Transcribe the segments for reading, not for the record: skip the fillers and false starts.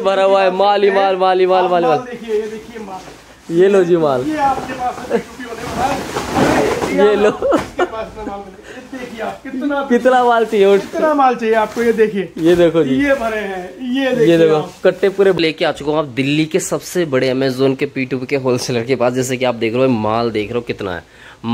से भरा हुआ है, माल ही माल माल ही माल माल माल। ये लो जी माल, ये लो कितना माल चाहिए, कितना माल चाहिए आपको। ये देखिए, ये देखो जी, ये भरे हैं, ये देखो कट्टे पूरे। लेके आ चुका हूँ आप दिल्ली के सबसे बड़े अमेजोन के P2P के होलसेलर के पास। जैसे कि आप देख रहे हो माल, देख रहे हो कितना है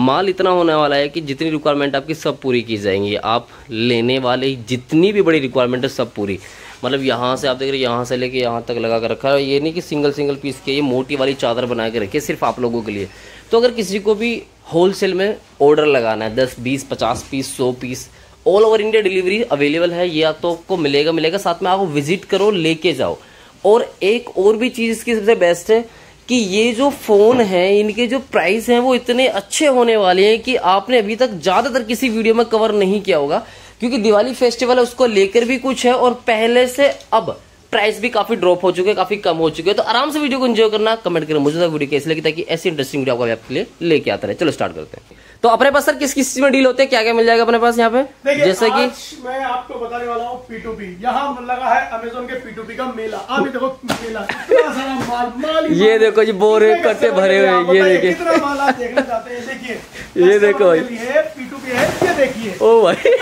माल। इतना होने वाला है कि जितनी रिक्वायरमेंट आपकी सब पूरी की जाएंगी। आप लेने वाले जितनी भी बड़ी रिक्वायरमेंट है सब पूरी, मतलब यहाँ से आप देख रहे हो, यहाँ से लेके यहाँ तक लगा कर रखा है। ये नहीं कि सिंगल सिंगल पीस के, ये मोटी वाली चादर बना के रखी है सिर्फ आप लोगों के लिए। तो अगर किसी को भी होलसेल में ऑर्डर लगाना है 10 20 50 piece 100 piece, all over India delivery available है। ये तो आपको मिलेगा। साथ में आप विजिट करो, लेके जाओ। और एक और भी चीज़ इसकी सबसे बेस्ट है कि ये जो फ़ोन है, इनके जो प्राइस हैं वो इतने अच्छे होने वाले हैं कि आपने अभी तक ज़्यादातर किसी वीडियो में कवर नहीं किया होगा, क्योंकि दिवाली फेस्टिवल है उसको लेकर भी कुछ है। और पहले से अब प्राइस भी काफ़ी ड्रॉप हो चुके हैं, काफ़ी कम हो चुके हैं। तो आराम से वीडियो को एंजॉय करना, कमेंट करना मुझे वीडियो कैसी लगी, ताकि ऐसी इंटरेस्टिंग वीडियो आपको आपके लिए लेके आता है। चलो स्टार्ट करते हैं। तो अपने पास सर किस किस चीज में डील होते हैं, क्या क्या मिल जाएगा अपने पास यहाँ पे? जैसे कि मैं आपको बताने वाला हूँ P2P। यहाँ लगा है अमेज़न के P2P का मेला। आप देखो मेला, इतना सारा माल, माल ही ये देखो जी, बोरे कट्टे भरे हुए। ये देखिए कितना माल आप देखना चाहते हैं। देखिए ये देखो भाई, ये P2P है। ये देखिए, ओ भाई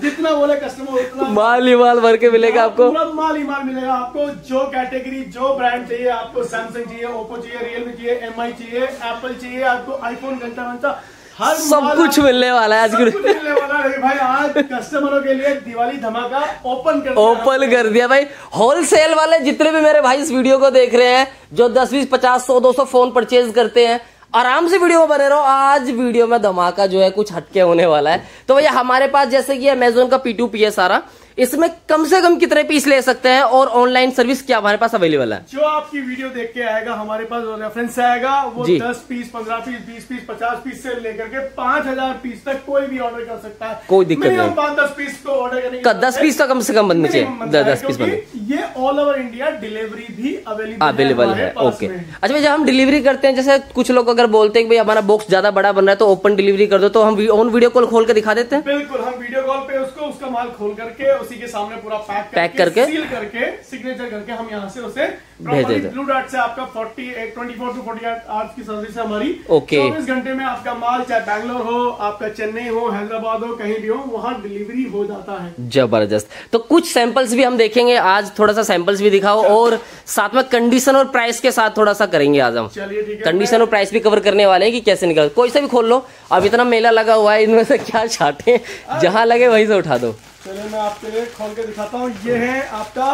जितना बोले कस्टमर उतना माल ही माल भर के मिलेगा आपको। माल ही माल मिलेगा आपको। जो कैटेगरी, जो ब्रांड चाहिए आपको, सैमसंग चाहिए, ओप्पो चाहिए, रियलमी चाहिए, एमआई चाहिए, एप्पल चाहिए आपको, आईफोन घंटा घंटा हर सब कुछ मिलने वाला है। आज मिलने वाला है भाई। आज कस्टमरों के लिए दिवाली धमाका ओपन कर दिया भाई। होलसेल वाले जितने भी मेरे भाई इस वीडियो को देख रहे हैं, जो 10 20 50 100 200 फोन परचेज करते हैं, आराम से वीडियो में बने रहो। आज वीडियो में धमाका जो है कुछ हटके होने वाला है। तो भैया हमारे पास जैसे कि अमेजोन का P2P है सारा, इसमें कम से कम कितने पीस ले सकते हैं और ऑनलाइन सर्विस क्या हमारे पास अवेलेबल है? जो आपकी वीडियो देख के आएगा, हमारे पास रेफरेंस आएगा, वो 10 पीस 15 पीस 20 पीस 50 पीस से लेकर के 5000 पीस तक कोई भी ऑर्डर कर सकता है। कोई दिक्कत नहीं, 5-10 पीस तो ऑर्डर करेंगे, 10 पीस तो कम से कम बनने चाहिए, 10 पीस बने। ये ऑल ओवर इंडिया डिलीवरी भी अवेलेबल है। ओके, अच्छा भैया हम डिलीवरी करते हैं, जैसे कुछ लोग अगर बोलते हैं कि भाई हमारा बॉक्स ज्यादा बड़ा बन रहा है तो ओपन डिलीवरी कर दो, तो हम ऑन वीडियो कॉल खोल के दिखा देते हैं। बिल्कुल, हम वीडियो कॉल पे उसको उसका माल खोल करके उसी के सामने पूरा पैक करके सील करके सिग्नेचर करके हम यहाँ से उसे भेज देते हैं। ब्लू डॉट से आपका 24 से 48 आवर्स की सर्विस है हमारी। ओके, 24 घंटे में आपका माल चाहे बैंगलोर हो, आपका चेन्नई हो, हैदराबाद हो, कहीं भी हो, वहाँ डिलीवरी हो जाता है। जबरदस्त। तो कुछ सैंपल्स भी हम देखेंगे आज, थोड़ा सा सैंपल्स भी दिखाओ और साथ में कंडीशन और प्राइस के साथ थोड़ा सा करेंगे आज हम। चलिए, कंडीशन और प्राइस भी कवर करने वाले हैं कि कैसे निकाल। कोई सा भी खोल लो, अब इतना मेला लगा हुआ है, इनमें से क्या छाटे, जहाँ लगे वहीं से उठा दो। चलिए मैं आपके लिए खोल के दिखाता हूँ। ये है आपका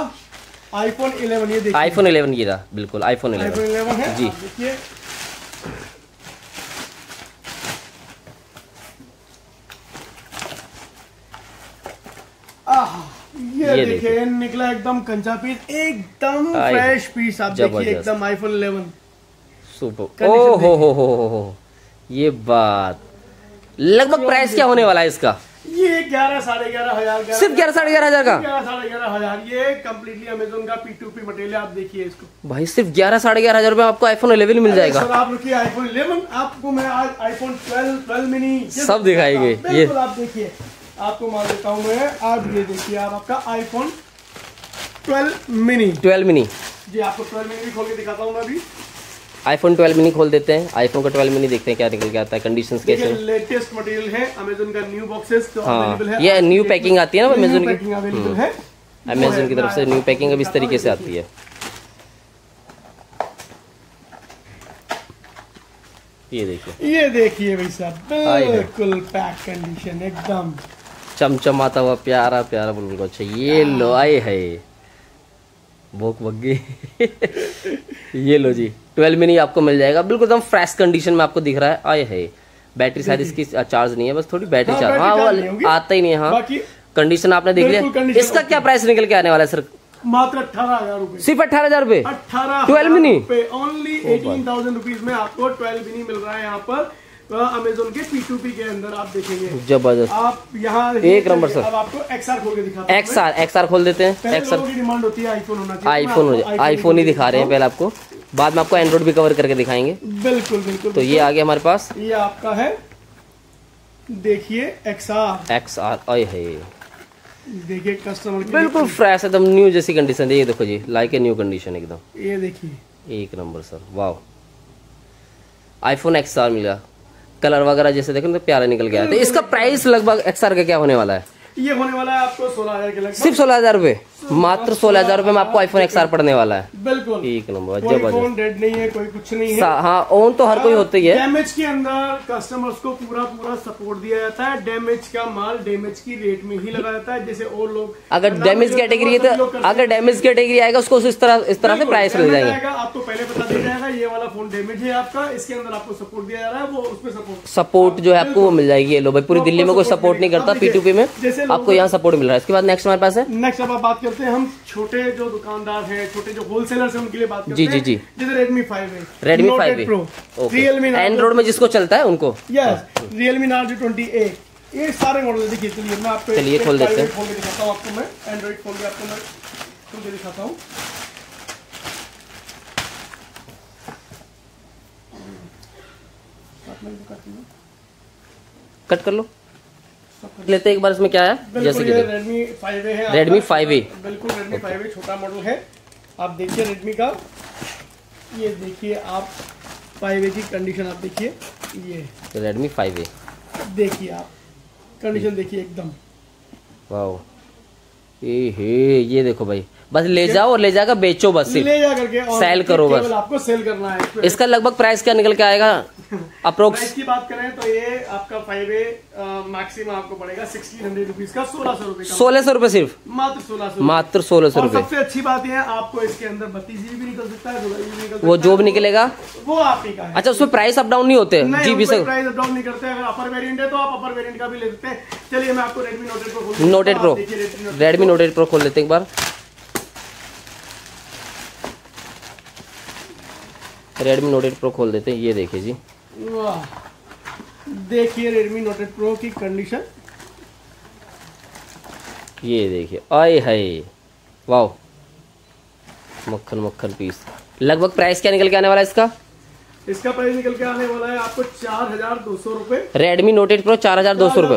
आईफोन 11। ये देखिए आईफोन 11, ये रहा बिल्कुल आईफोन 11 है जी। देखिए ये देखिए निकला एकदम कंचा पीस, एकदम फ्रेश पीस। आप देखिए एकदम आईफोन 11 सुपर। ओ हो, ये बात। लगभग प्राइस क्या होने वाला है इसका? ये 11-11.5 हजार, सिर्फ 11-11.5 हजार का, 11-11.5 हजार। ये कम्प्लीटली अमेज़न का P2P मटेरियल। आप देखिए इसको भाई, सिर्फ 11-11.5 हजार में आपको आईफोन 11 मिल जाएगा। आप रुकिए, आईफोन 11 आपको मैं आज आईफोन 12 मिनी सब दिखाएंगे। ये आप देखिए, आपको मान देता हूँ मैं। आप ये देखिए, आप आपका आईफोन 12 मिनी जी, आपको 12 मिनी भी खोल के दिखाता हूँ मैं। अभी आईफोन 12 मिनी खोल देते हैं, आईफोन का 12 मिनी देखते हैं क्या निकल के आता है, कंडीशंस कैसे। लेटेस्ट मटेरियल है अमेज़न का, न्यू बॉक्सेस तो अवेलेबल है। ये न्यू पैकिंग आती है ना अमेज़न की, अवेलेबल है अमेज़न की तरफ से न्यू पैकिंग अब इस तरीके से आती है। ये देखिए भाई साहब, बिल्कुल पैक कंडीशन, एकदम चमचमाता हुआ प्यारा प्यारा बुलबुल। अच्छा ये लो, आए है भूख बग्गी। ये लो जी 12 मिनी आपको मिल जाएगा, बिल्कुल एकदम फ्रेश कंडीशन में आपको दिख रहा है। आए है, बैटरी शायद इसकी चार्ज नहीं है, बस थोड़ी बैटरी चार्ज आता ही नहीं है। हाँ, कंडीशन आपने देख लिया। इसका क्या प्राइस निकल के आने वाला है सर? मात्र 18,000 रुपये, सिर्फ 18,000 रुपये। 12 मिनी ओनली 18,000 रुपीज में आपको 12 मिनी मिल रहा है यहाँ पर अमेज़न के P2P के अंदर। आप देखेंगे जबरदस्त। आप यहाँ एक नंबर सर। अब आपको XR खोल के दिखाते हैं। XR खोल देते हैं। XR की डिमांड होती है आईफोन होना चाहिए, आईफोन ही दिखा रहे हैं पहले आपको, बाद में आपको एंड्रॉइड भी कवर करके दिखाएंगे। बिल्कुल बिल्कुल। तो ये आ गया हमारे पास, ये आपका है देखिए XR। देखिए कस्टमर बिल्कुल फ्रेश एकदम न्यू जैसी कंडीशन है। ये देखो जी लाइक ए न्यू कंडीशन एकदम, ये देखिए एक number sir, wow. IPhone XR मिला, कलर वगैरह जैसे देखें तो प्यारा निकल गया। तो इसका प्राइस लगभग XR का क्या होने वाला है? ये होने वाला है आपको 16,000 के लगभग, सिर्फ 16,000 रुपए, मात्र 16,000 रुपए में आपको iPhone XR पड़ने वाला है। बिल्कुल एक नंबर, कोई डेड नहीं है, कोई कुछ नहीं है। हाँ ऑन तो हर कोई होता ही है। डैमेज के अंदर कस्टमर्स को पूरा पूरा सपोर्ट दिया जाता है, डैमेज का माल डैमेज की रेट में ही लगा जाता है। जैसे और लोग अगर डैमेज कैटेगरी है तो अगर डैमेज कैटेगरी आएगा उसको इस तरह से प्राइस ले जाएंगे। आपको पहले बता दिया जाएगा ये वाला फोन डैमेज है आपका, इसके अंदर आपको सपोर्ट दिया जा रहा है, वो उसमें सपोर्ट जो है आपको वो मिल जाएगी। ये लो भाई पूरी दिल्ली में कोई सपोर्ट नहीं करता P2P में, आपको यहाँ सपोर्ट मिल रहा है। इसके बाद नेक्स्ट हमारे पास है, नेक्स्ट अब बात करते हैं हम छोटे जो दुकानदार हैं, छोटे जो होलसेलर्स हैं उनके लिए बात करते हैं। जी जी जी, जैसे Redmi 5 Pro, Realme एंड्रॉइड में जिसको चलता है उनको, यस Realme Narzo 28, ये सारे मॉडल देखिए। चलिए मैं आपको चलिए खोल देते हैं, खोल के दिखाता हूं आपको, मैं एंड्रॉइड फोन भी आपको मैं खोल के दिखाता हूं। कट कर लो, लेते एक बार। इसमें क्या है? जैसे कि Redmi 5A, बिल्कुल Redmi 5A छोटा मॉडल है। आप देखिए Redmi का, ये देखिए आप 5A की कंडीशन आप देखिए, ये Redmi 5A देखिए आप कंडीशन देखिए एकदम वाओ। ये देखो भाई, बस ले जाओ और ले जाकर बेचो, बस ले जा करके सेल करो, बस आपको सेल करना है। इसका लगभग प्राइस क्या निकल के आएगा अप्रोक्स? प्राइस की बात करें तो ये आपका 5A मैक्सिमम आपको पड़ेगा 1600 रुपीज का, 1,600 रुपए, 1,600 रुपए सिर्फ, मात्र 1,600 रुपए। सबसे अच्छी बात यह है आपको इसके अंदर 32 GB निकल सकता है, वो जो भी निकलेगा वो आप ही का। अच्छा, उसमें प्राइस अप डाउन नहीं होते? जी सर, प्राइस अप डाउन नहीं करते। अगर अपर वेरियंट है तो आप अपर वेरियंट का भी ले सकते हैं। चलिए मैं आपको Redmi Note 8 Pro खोल लेते हैं एक बार। Redmi Note 8 Pro खोल देते हैं, ये देखिए जी, वाह देखिए Redmi Note 8 Pro की कंडीशन, ये देखिए, आय हाय वाह, मक्खन मक्खन पीस। लगभग प्राइस क्या निकल के आने वाला है इसका? इसका प्राइस निकल के आने वाला है आपको 4,200 रुपए। Redmi Note 8 Pro 4,200 रुपए,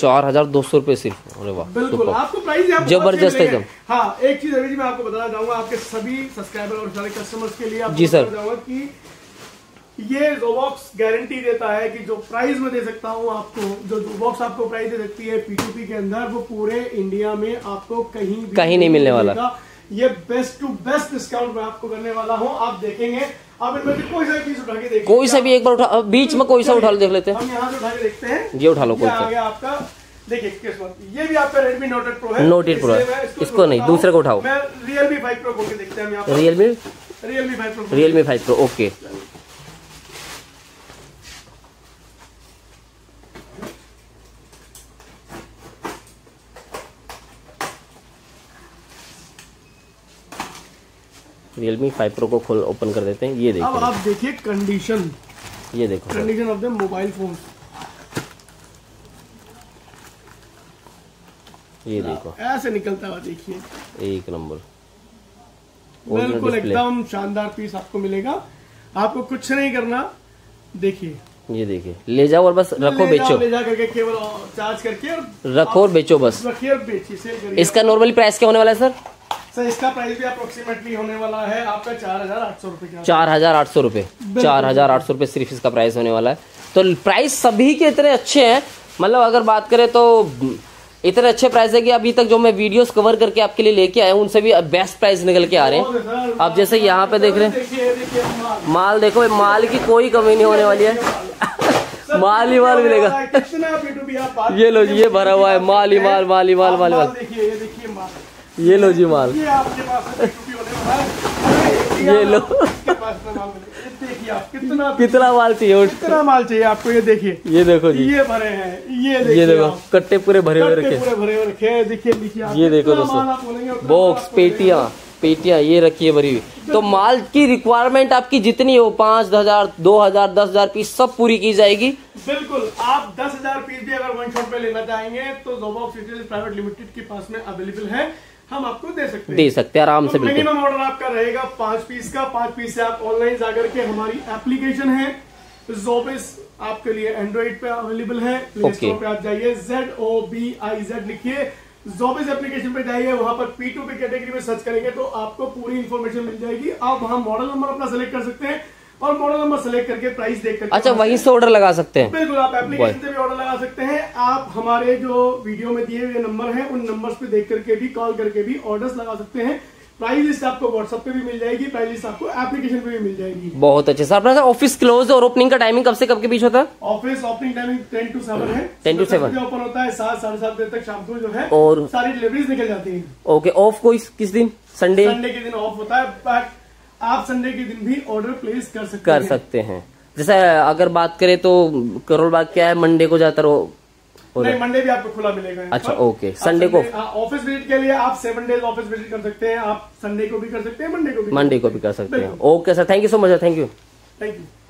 4,200 रुपए सिर्फ। अरे वाह, बिल्कुल आपको प्राइस जबरदस्त एकदम। हाँ एक चीज अभी जी मैं आपको बताना चाहूंगा आपके सभी सब्सक्राइबर और सारे कस्टमर्स के लिए, आप जी सर कि ये जोबॉक्स गारंटी देता है कि जो प्राइस में दे सकता हूँ आपको, जो जोबॉक्स आपको प्राइस दे सकती है P2P के अंदर, वो पूरे इंडिया में आपको कहीं नहीं मिलने वाला। ये बेस्ट टू बेस्ट डिस्काउंट मैं आपको करने वाला हूँ। आप देखेंगे आप इनमें से कोई सा पीस उठा के देखिए, कोई सा भी एक बार उठा, बीच में कोई सा उठा लो, देख लेते हैं हम, यहाँ से उठा के देखते हैं। ये उठा लो, कोई सा आपका देखिए किस वक्त। ये भी आपका Redmi Note 8 Pro है, इसको नहीं, दूसरे को उठाओ। मैं Realme 5 Pro खोल के देखते हैं हम यहाँ पर, Realme 5 Pro okay. Realme 5 Pro को खोल ओपन कर देते हैं, ये देखिए। अब आप देखिए कंडीशन, ये देखो condition of the mobile phone, ये देखो ऐसे निकलता हुआ देखिए, एक नंबर बिल्कुल एकदम शानदार पीस आपको मिलेगा। आपको कुछ नहीं करना, देखिए ये देखिए, ले जाओ और बस रखो, बेचो, ले जा करके केवल चार्ज करके और रखो और बेचो, बस रखिए और बेचिए। इसका नॉर्मली प्राइस क्या होने वाला है सर? सर इसका प्राइस भी अप्रोक्सीमेटली होने वाला है आपका 4,800 रुपए, 4,800 रुपए, 4,800 रुपए सिर्फ इसका प्राइस होने वाला है। तो प्राइस सभी के इतने अच्छे हैं, मतलब अगर बात करें तो इतने अच्छे प्राइस है कि अभी तक जो मैं वीडियोस कवर करके आपके लिए लेके आया हूँ उनसे भी बेस्ट प्राइस निकल के आ रहे हैं। आप जैसे यहाँ पे देख रहे हैं माल, देखो माल की कोई कमी नहीं होने वाली है, माल ही माल मिलेगा। ये लो जी, ये भरा हुआ है माल ही माल, माल ही माल, माल ही माल। ये लो जी माल, ये आपके पास ये लो कितना माल चाहिए, आपको ये देखिए, ये देखो जी, ये भरे हैं, ये देखो कट्टे पूरे भरे हुए रखे, देखिए ये देखो दोस्तों, बॉक्स पेटियां ये रखी है भरी हुई। तो माल की रिक्वायरमेंट आपकी जितनी हो 5,000, 2,000, 10,000 पीस सब पूरी की जाएगी। बिल्कुल आप 10,000 पीस भी अगर वन शॉट पे लेना चाहेंगे तो जोबॉक्स रिटेल प्राइवेट लिमिटेड के पास में अवेलेबल है, हम आपको दे सकते हैं आराम से। मिनिमम ऑर्डर आपका रहेगा 5 पीस का, 5 पीस से आप ऑनलाइन जाकर के, हमारी एप्लीकेशन है जोबिस आपके लिए एंड्रॉइड पे अवेलेबल है, प्ले स्टोर पे आप जाइए ZOBIZ लिखिए, जॉबिस एप्लीकेशन पे जाइए, वहां पर P2P कैटेगरी में सर्च करेंगे तो आपको पूरी इन्फॉर्मेशन मिल जाएगी। आप वहां मॉडल नंबर अपना सेलेक्ट कर सकते हैं और मॉडल नंबर सेलेक्ट करके प्राइस देख कर अच्छा वहीं से ऑर्डर लगा सकते हैं। बिल्कुल, आप एप्लीकेशन से भी ऑर्डर लगा सकते हैं। आप हमारे जो वीडियो में दिए हुए नंबर है उन नंबर्स पे देख करके भी, कॉल करके भी ऑर्डर्स लगा सकते हैं। प्राइस लिस्ट आपको व्हाट्सएप पे भी मिल जाएगी, प्राइस लिस्ट आपको एप्लीकेशन पे भी मिल जाएगी। बहुत अच्छे सर। अपना ऑफिस क्लोज और ओपनिंग का टाइमिंग कब से कब के बीच होता है? ऑफिस ओपनिंग टाइमिंग 10 to 7 है। 10 to 7 ओपन होता है, 7 साढ़े 7 बजे तक शाम को जो है और सारी डिलीवरीज निकल जाती है। ओके, ऑफ कोई किस दिन? संडे, संडे के दिन ऑफ होता है, बट आप संडे के दिन भी ऑर्डर प्लेस कर सकते हैं। जैसे अगर बात करें तो करोलबाग क्या है, मंडे को जाता रहो? नहीं, मंडे भी आपको खुला मिलेगा। अच्छा, ओके, संडे को ऑफिस विजिट के लिए आप 7 days ऑफिस विजिट कर सकते हैं। आप संडे को भी कर सकते हैं, मंडे को भी कर सकते हैं। Okay sir, thank you so much. Thank you.